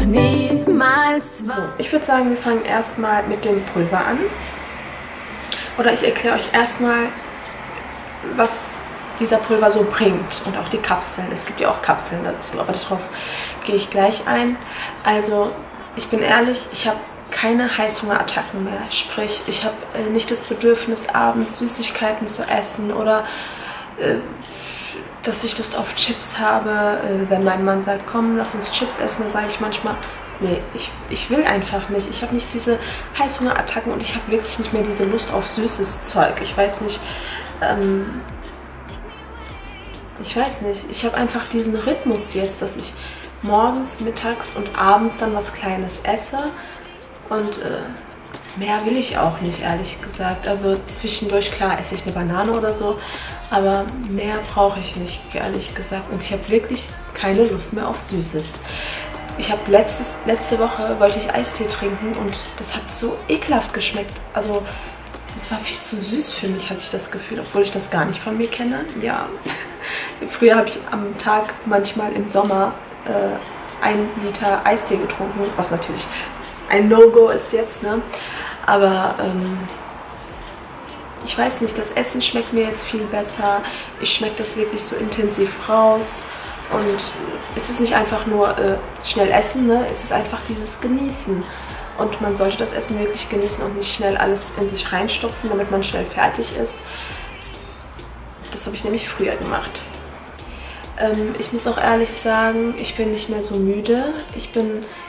noch niemals war. So, ich würde sagen, wir fangen erstmal mit dem Pulver an. Oder ich erkläre euch erstmal, was dieser Pulver so bringt und auch die Kapseln. Es gibt ja auch Kapseln dazu, aber darauf gehe ich gleich ein. Also, ich bin ehrlich, ich habe keine Heißhungerattacken mehr. Sprich, ich habe nicht das Bedürfnis, abends Süßigkeiten zu essen oder dass ich Lust auf Chips habe. Wenn mein Mann sagt, komm, lass uns Chips essen, dann sage ich manchmal, nee, ich will einfach nicht. Ich habe nicht diese Heißhungerattacken und ich habe wirklich nicht mehr diese Lust auf süßes Zeug. Ich weiß nicht, ich habe einfach diesen Rhythmus jetzt, dass ich morgens, mittags und abends dann was Kleines esse und mehr will ich auch nicht, ehrlich gesagt. Also zwischendurch, klar, esse ich eine Banane oder so, aber mehr brauche ich nicht, ehrlich gesagt. Und ich habe wirklich keine Lust mehr auf Süßes. Ich habe letzte Woche wollte ich Eistee trinken und das hat so ekelhaft geschmeckt. Also es war viel zu süß für mich, hatte ich das Gefühl, obwohl ich das gar nicht von mir kenne. Ja, früher habe ich am Tag manchmal im Sommer 1 Liter Eistee getrunken, was natürlich ein No-Go ist jetzt, ne? Aber ich weiß nicht, das Essen schmeckt mir jetzt viel besser. Ich schmecke das wirklich so intensiv raus. Und es ist nicht einfach nur schnell essen, ne? Es ist einfach dieses Genießen. Und man sollte das Essen wirklich genießen und nicht schnell alles in sich reinstopfen, damit man schnell fertig ist. Das habe ich nämlich früher gemacht. Ich muss auch ehrlich sagen, ich bin nicht mehr so müde.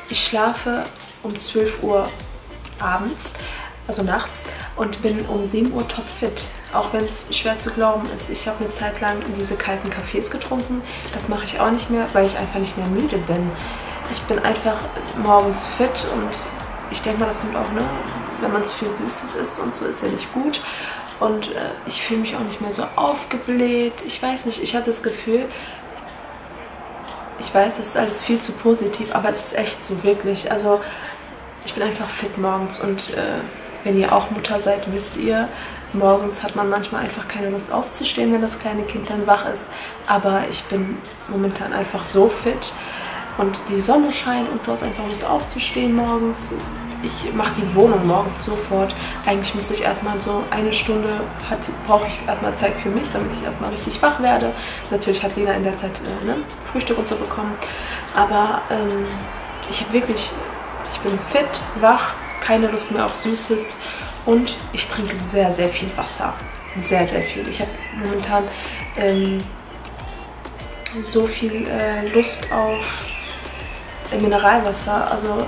Ich schlafe um 12 Uhr abends, also nachts, und bin um 7 Uhr topfit. Auch wenn es schwer zu glauben ist. Ich habe eine Zeit lang diese kalten Kaffees getrunken. Das mache ich auch nicht mehr, weil ich einfach nicht mehr müde bin. Ich bin einfach morgens fit und ich denke mal, das kommt auch, ne? Wenn man zu viel Süßes isst und so, ist ja nicht gut. Und ich fühle mich auch nicht mehr so aufgebläht. Ich weiß nicht, ich habe das Gefühl, ich weiß, das ist alles viel zu positiv, aber es ist echt so, wirklich. Also ich bin einfach fit morgens und wenn ihr auch Mutter seid, wisst ihr, morgens hat man manchmal einfach keine Lust aufzustehen, wenn das kleine Kind dann wach ist. Aber ich bin momentan einfach so fit. Und die Sonne scheint und du hast einfach Lust aufzustehen morgens. Ich mache die Wohnung morgens sofort. Eigentlich muss ich erstmal so eine Stunde, brauche ich erstmal Zeit für mich, damit ich erstmal richtig wach werde. Natürlich hat Lina in der Zeit Frühstück und so bekommen. Aber ich bin fit, wach, keine Lust mehr auf Süßes und ich trinke sehr, sehr viel Wasser. Sehr, sehr viel. Ich habe momentan so viel Lust auf Mineralwasser. Also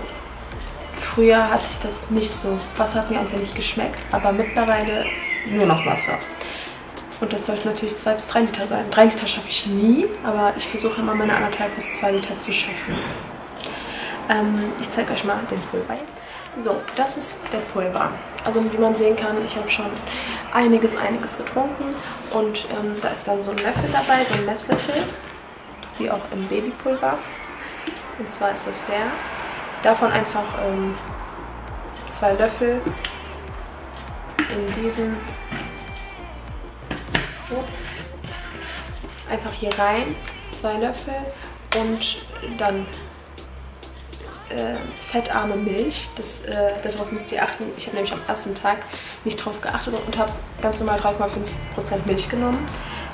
früher hatte ich das nicht so. Wasser hat mir einfach nicht geschmeckt, aber mittlerweile nur noch Wasser. Und das sollten natürlich 2 bis 3 Liter sein. 3 Liter schaffe ich nie, aber ich versuche immer meine 1,5 bis 2 Liter zu schaffen. Ich zeige euch mal den Pulver. So, das ist der Pulver. Also wie man sehen kann, ich habe schon einiges getrunken und da ist dann so ein Löffel dabei, so ein Messlöffel, wie auch im Babypulver. Und zwar ist das der. Davon einfach 2 Löffel in diesen. Einfach hier rein, 2 Löffel und dann fettarme Milch. Darauf müsst ihr achten. Ich habe nämlich am ersten Tag nicht drauf geachtet und habe ganz normal 3,5% Milch genommen.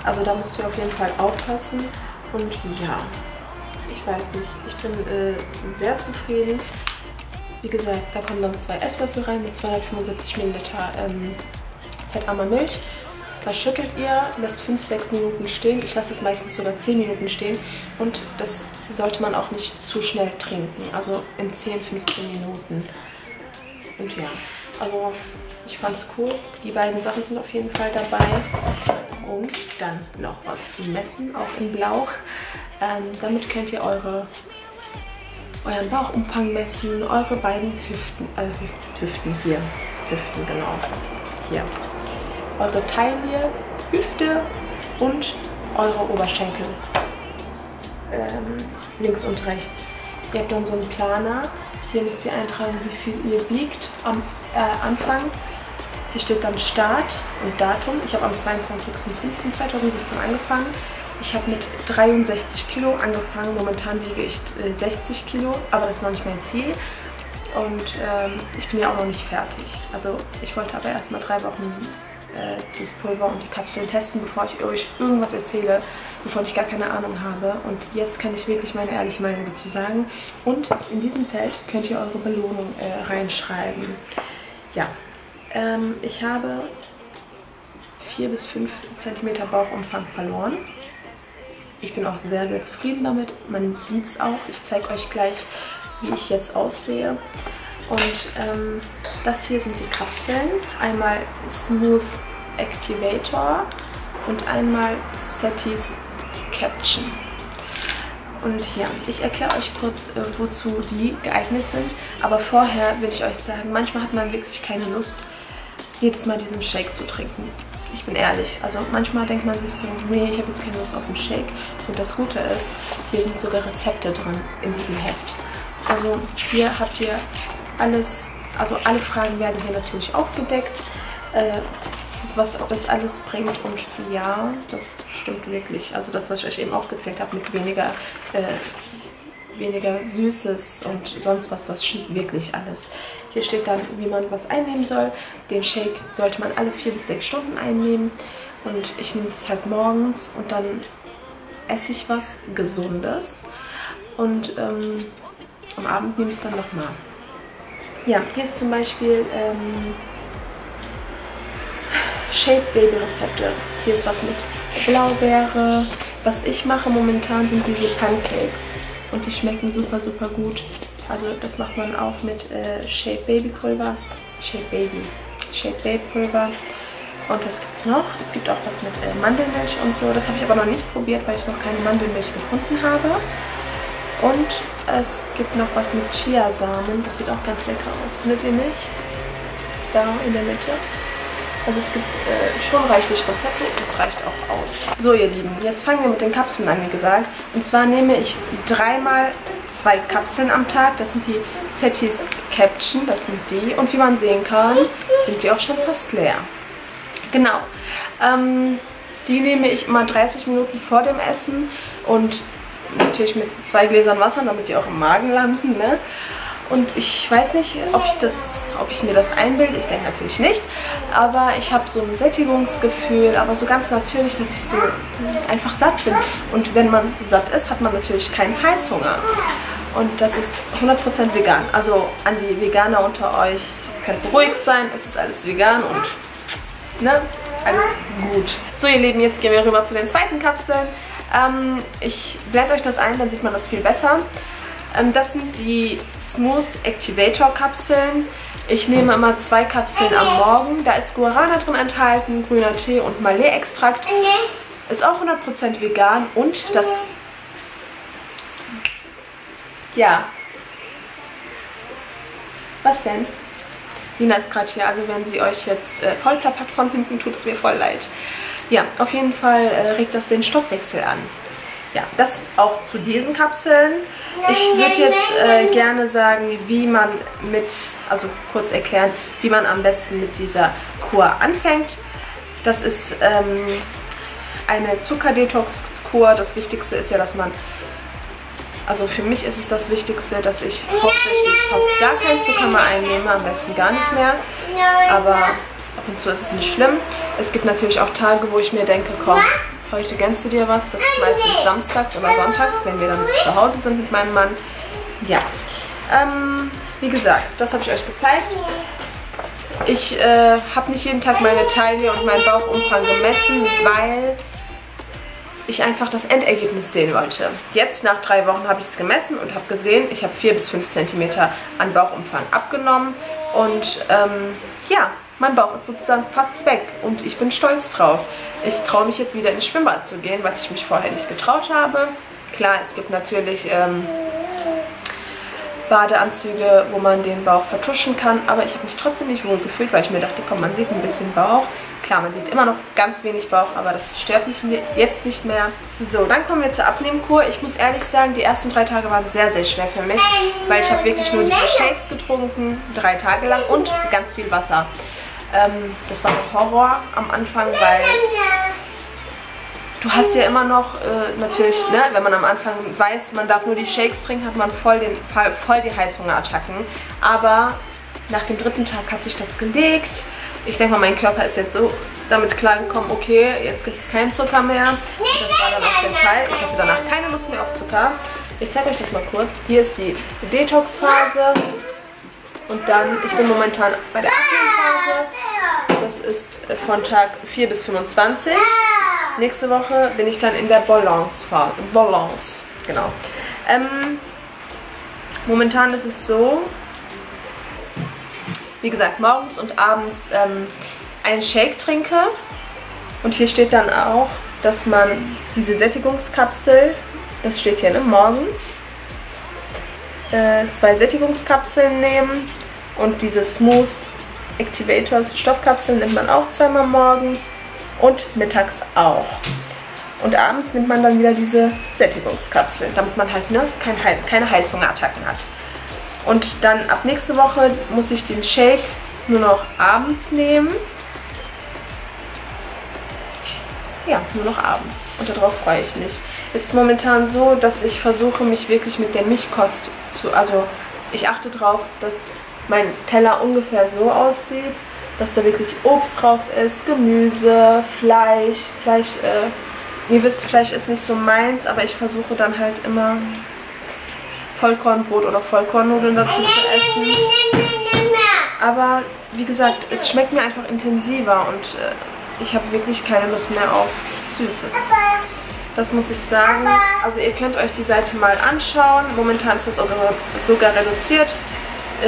Also da müsst ihr auf jeden Fall aufpassen. Und ja, ich weiß nicht, ich bin sehr zufrieden. Wie gesagt, da kommen dann 2 Esslöffel rein mit 275 Milliliter fettarmer Milch. Das schüttelt ihr, lasst 5-6 Minuten stehen. Ich lasse das meistens sogar 10 Minuten stehen. Und das sollte man auch nicht zu schnell trinken. Also in 10-15 Minuten. Und ja, also ich fand's cool. Die beiden Sachen sind auf jeden Fall dabei. Und dann noch was zu messen, auch in Blau. Damit könnt ihr euren Bauchumfang messen, eure beiden Hüften, genau, hier. Eure Taille, Hüfte und eure Oberschenkel, links und rechts. Ihr habt dann so einen Planer, hier müsst ihr eintragen, wie viel ihr wiegt am Anfang. Hier steht dann Start und Datum. Ich habe am 22.05.2017 angefangen. Ich habe mit 63 Kilo angefangen, momentan wiege ich 60 Kilo, aber das ist noch nicht mein Ziel. Und ich bin ja auch noch nicht fertig. Also ich wollte aber erstmal 3 Wochen das Pulver und die Kapseln testen, bevor ich euch irgendwas erzähle, wovon ich gar keine Ahnung habe. Und jetzt kann ich wirklich meine ehrliche Meinung dazu sagen. Und in diesem Feld könnt ihr eure Belohnung reinschreiben. Ja, ich habe 4 bis 5 cm Bauchumfang verloren. Ich bin auch sehr, sehr zufrieden damit. Man sieht es auch. Ich zeige euch gleich, wie ich jetzt aussehe. Und das hier sind die Kapseln. Einmal Smooth Activator und einmal Settis Caption. Und ja, ich erkläre euch kurz, wozu die geeignet sind. Aber vorher will ich euch sagen, manchmal hat man wirklich keine Lust, jedes Mal diesen Shake zu trinken. Ich bin ehrlich, also manchmal denkt man sich so, nee, ich habe jetzt keine Lust auf einen Shake. Und das Gute ist, hier sind sogar Rezepte drin in diesem Heft. Also hier habt ihr alles, also alle Fragen werden hier natürlich aufgedeckt, was das alles bringt. Und ja, das stimmt wirklich. Also das, was ich euch eben aufgezählt habe mit weniger Süßes und sonst was, das stimmt wirklich alles. Hier steht dann, wie man was einnehmen soll. Den Shake sollte man alle 4 bis 6 Stunden einnehmen. Und ich nehme das halt morgens und dann esse ich was Gesundes. Und am Abend nehme ich es dann nochmal. Ja, hier ist zum Beispiel Shape Baby Rezepte. Hier ist was mit Blaubeere. Was ich mache momentan sind diese Pancakes. Und die schmecken super, super gut. Also das macht man auch mit Shape Baby Pulver. Shape Baby Pulver. Und was gibt es noch? Es gibt auch was mit Mandelmilch und so. Das habe ich aber noch nicht probiert, weil ich noch keine Mandelmilch gefunden habe. Und es gibt noch was mit Chiasamen. Das sieht auch ganz lecker aus. Findet ihr nicht? Da in der Mitte. Also es gibt schon reichlich Rezepte. Das reicht auch aus. So ihr Lieben, jetzt fangen wir mit den Kapseln an, wie gesagt. Und zwar nehme ich 3 mal 2 Kapseln am Tag. Das sind die Settis Caption. Das sind die. Und wie man sehen kann, sind die auch schon fast leer. Genau. Die nehme ich immer 30 Minuten vor dem Essen. Und natürlich mit 2 Gläsern Wasser, damit die auch im Magen landen, ne? Und ich weiß nicht, ob ich mir das einbilde. Ich denke natürlich nicht. Aber ich habe so ein Sättigungsgefühl, aber so ganz natürlich, dass ich so einfach satt bin. Und wenn man satt ist, hat man natürlich keinen Heißhunger. Und das ist 100% vegan. Also an die Veganer unter euch, ihr könnt beruhigt sein. Es ist alles vegan und ne, alles gut. So ihr Lieben, jetzt gehen wir rüber zu den zweiten Kapseln. Ich blende euch das ein, dann sieht man das viel besser. Das sind die Smooth Activator Kapseln. Ich nehme immer 2 Kapseln am Morgen. Da ist Guarana drin enthalten, grüner Tee und Malé-Extrakt. Ist auch 100% vegan und das... Ja. Was denn? Lina ist gerade hier, also wenn sie euch jetzt vollklappert von hinten, tut es mir voll leid. Ja, auf jeden Fall regt das den Stoffwechsel an. Ja, das auch zu diesen Kapseln. Ich würde jetzt gerne sagen, wie man mit, also kurz erklären, wie man am besten mit dieser Kur anfängt. Das ist eine Zuckerdetox-Kur. Das Wichtigste ist ja, dass man, also für mich ist es das Wichtigste, dass ich hauptsächlich fast gar keinen Zucker mehr einnehme, am besten gar nicht mehr. Aber... ab und zu ist es nicht schlimm. Es gibt natürlich auch Tage, wo ich mir denke, komm, heute gönnst du dir was. Das ist meistens samstags oder sonntags, wenn wir dann zu Hause sind mit meinem Mann. Ja, wie gesagt, das habe ich euch gezeigt. Ich habe nicht jeden Tag meine Taille und meinen Bauchumfang gemessen, weil ich einfach das Endergebnis sehen wollte. Jetzt nach 3 Wochen habe ich es gemessen und habe gesehen, ich habe 4 bis 5 cm an Bauchumfang abgenommen. Und ja, mein Bauch ist sozusagen fast weg und ich bin stolz drauf. Ich traue mich jetzt wieder ins Schwimmbad zu gehen, was ich mich vorher nicht getraut habe. Klar, es gibt natürlich Badeanzüge, wo man den Bauch vertuschen kann, aber ich habe mich trotzdem nicht wohl gefühlt, weil ich mir dachte, komm, man sieht ein bisschen Bauch. Klar, man sieht immer noch ganz wenig Bauch, aber das stört mich jetzt nicht mehr. So, dann kommen wir zur Abnehmkur. Ich muss ehrlich sagen, die ersten 3 Tage waren sehr, sehr schwer für mich, weil ich habe wirklich nur die Shakes getrunken, 3 Tage lang und ganz viel Wasser. Das war ein Horror am Anfang, weil Du hast ja immer noch, natürlich, ne, wenn man am Anfang weiß, man darf nur die Shakes trinken, hat man voll die Heißhungerattacken. Aber nach dem dritten Tag hat sich das gelegt. Ich denke mal, mein Körper ist jetzt so damit klargekommen, okay, jetzt gibt es keinen Zucker mehr. Und das war dann auch der Fall. Ich hatte danach keine Lust mehr auf Zucker. Ich zeige euch das mal kurz. Hier ist die Detox-Phase. Und dann, ich bin momentan bei der Abnehmphase. Das ist von Tag 4 bis 25. Nächste Woche bin ich dann in der Balance-Phase. Balance, genau. Momentan ist es so, wie gesagt, morgens und abends einen Shake trinke. Und hier steht dann auch, dass man diese Sättigungskapsel, das steht hier, ne, morgens, 2 Sättigungskapseln nehmen und diese Smooth Activators Stoffkapseln nimmt man auch zweimal morgens und mittags auch. Und abends nimmt man dann wieder diese Sättigungskapseln, damit man halt, ne, keine Heißhungerattacken hat. Und dann ab nächste Woche muss ich den Shake nur noch abends nehmen. Ja, nur noch abends. Und darauf freue ich mich. Es ist momentan so, dass ich versuche, mich wirklich mit der Milchkost zu... Also ich achte darauf, dass mein Teller ungefähr so aussieht, dass da wirklich Obst drauf ist, Gemüse, Fleisch. Ihr wisst, Fleisch ist nicht so meins, aber ich versuche dann halt immer Vollkornbrot oder Vollkornnudeln dazu zu essen. Aber wie gesagt, es schmeckt mir einfach intensiver und ich habe wirklich keine Lust mehr auf Süßes. Das muss ich sagen. Also ihr könnt euch die Seite mal anschauen. Momentan ist das sogar reduziert.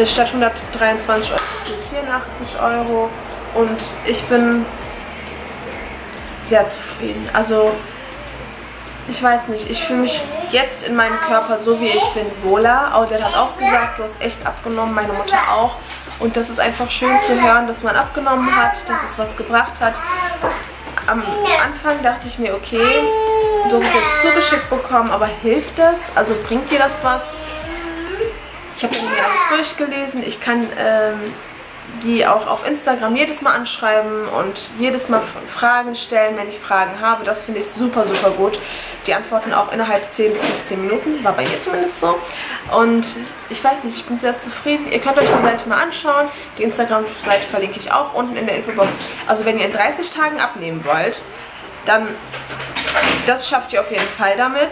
Statt 123 Euro 84 Euro. Und ich bin sehr zufrieden. Also ich weiß nicht. Ich fühle mich jetzt in meinem Körper, so wie ich bin, wohler. Aber der hat auch gesagt, du hast echt abgenommen. Meine Mutter auch. Und das ist einfach schön zu hören, dass man abgenommen hat, dass es was gebracht hat. Am Anfang dachte ich mir, okay, du hast es jetzt zugeschickt bekommen, aber hilft das? Also bringt dir das was? Ich habe mir alles durchgelesen. Ich kann die auch auf Instagram jedes Mal anschreiben und jedes Mal Fragen stellen, wenn ich Fragen habe. Das finde ich super, super gut. Die antworten auch innerhalb 10 bis 15 Minuten. War bei mir zumindest so. Und ich weiß nicht, ich bin sehr zufrieden. Ihr könnt euch die Seite mal anschauen. Die Instagram-Seite verlinke ich auch unten in der Infobox. Also wenn ihr in 30 Tagen abnehmen wollt, dann das schafft ihr auf jeden Fall damit.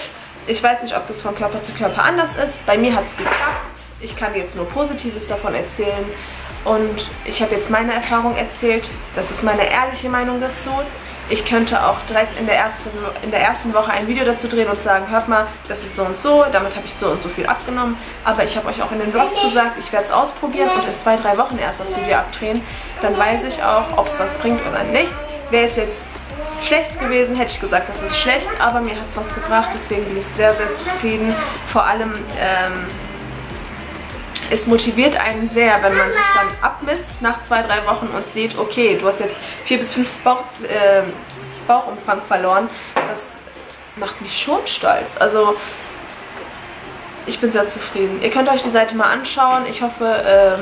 Ich weiß nicht, ob das von Körper zu Körper anders ist. Bei mir hat es geklappt. Ich kann jetzt nur Positives davon erzählen. Und ich habe jetzt meine Erfahrung erzählt. Das ist meine ehrliche Meinung dazu. Ich könnte auch direkt in der ersten Woche ein Video dazu drehen und sagen, hört mal, das ist so und so, damit habe ich so und so viel abgenommen. Aber ich habe euch auch in den Vlogs gesagt, ich werde es ausprobieren und in 2-3 Wochen erst das Video abdrehen. Dann weiß ich auch, ob es was bringt oder nicht. Wäre es jetzt schlecht gewesen, hätte ich gesagt, das ist schlecht, aber mir hat es was gebracht. Deswegen bin ich sehr, sehr zufrieden. Vor allem... Es motiviert einen sehr, wenn man sich dann abmisst nach 2-3 Wochen und sieht, okay, du hast jetzt 4 bis 5 Bauchumfang verloren. Das macht mich schon stolz. Also ich bin sehr zufrieden. Ihr könnt euch die Seite mal anschauen. Ich hoffe,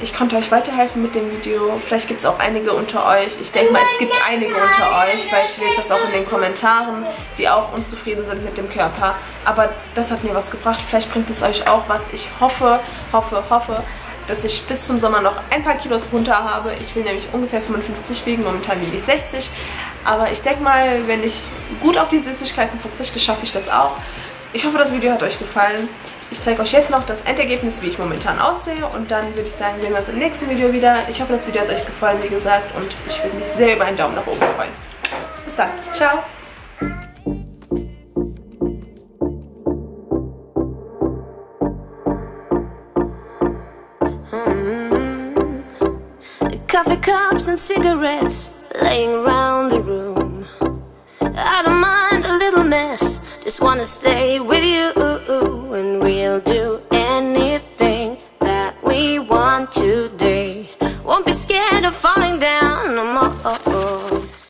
ich konnte euch weiterhelfen mit dem Video. Vielleicht gibt es auch einige unter euch. Ich denke mal, es gibt einige unter euch, weil ich lese das auch in den Kommentaren, die auch unzufrieden sind mit dem Körper. Aber das hat mir was gebracht. Vielleicht bringt es euch auch was. Ich hoffe, dass ich bis zum Sommer noch ein paar Kilos runter habe. Ich will nämlich ungefähr 55 wiegen, momentan wiege ich 60. Aber ich denke mal, wenn ich gut auf die Süßigkeiten verzichte, schaffe ich das auch. Ich hoffe, das Video hat euch gefallen. Ich zeige euch jetzt noch das Endergebnis, wie ich momentan aussehe. Und dann würde ich sagen, sehen wir uns im nächsten Video wieder. Ich hoffe, das Video hat euch gefallen, wie gesagt. Und ich würde mich sehr über einen Daumen nach oben freuen. Bis dann. Ciao. Coffee cups and cigarettes laying around the room. I don't mind a little mess, just wanna stay with you.